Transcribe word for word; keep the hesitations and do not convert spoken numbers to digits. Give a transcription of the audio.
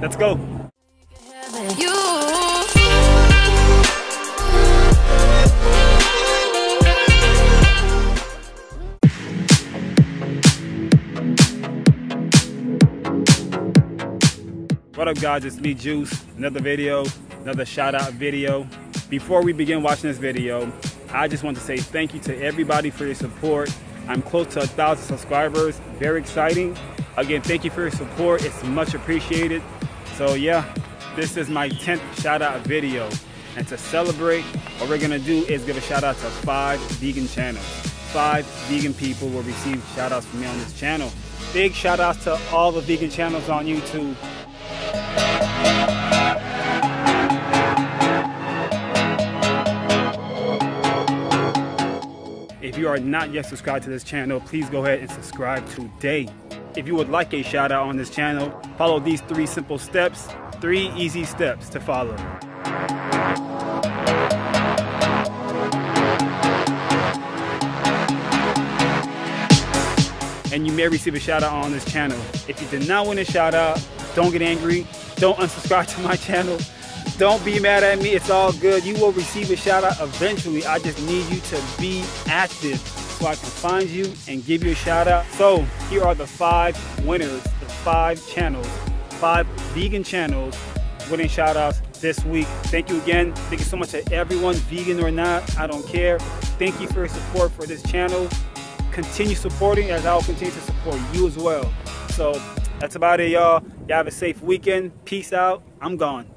Let's go. What up, guys? It's me, Juice. Another video, another shout out video. Before we begin watching this video, I just want to say thank you to everybody for your support. I'm close to a thousand subscribers. Very exciting. Again, thank you for your support. It's much appreciated. So yeah, this is my tenth shout out video. And to celebrate, what we're gonna do is give a shout out to five vegan channels. Five vegan people will receive shout outs from me on this channel. Big shout outs to all the vegan channels on YouTube. If you are not yet subscribed to this channel, please go ahead and subscribe today. If you would like a shout out on this channel, follow these three simple steps, three easy steps to follow. And you may receive a shout out on this channel. If you did not win a shout out, don't get angry. Don't unsubscribe to my channel. Don't be mad at me, it's all good. You will receive a shout out eventually. I just need you to be active so I can find you and give you a shout out. So here are the five winners, the five channels, five vegan channels winning shout outs this week. Thank you again. Thank you so much to everyone, vegan or not, I don't care. Thank you for your support for this channel. Continue supporting as I will continue to support you as well. So that's about it, y'all. Y'all have a safe weekend. Peace out. I'm gone.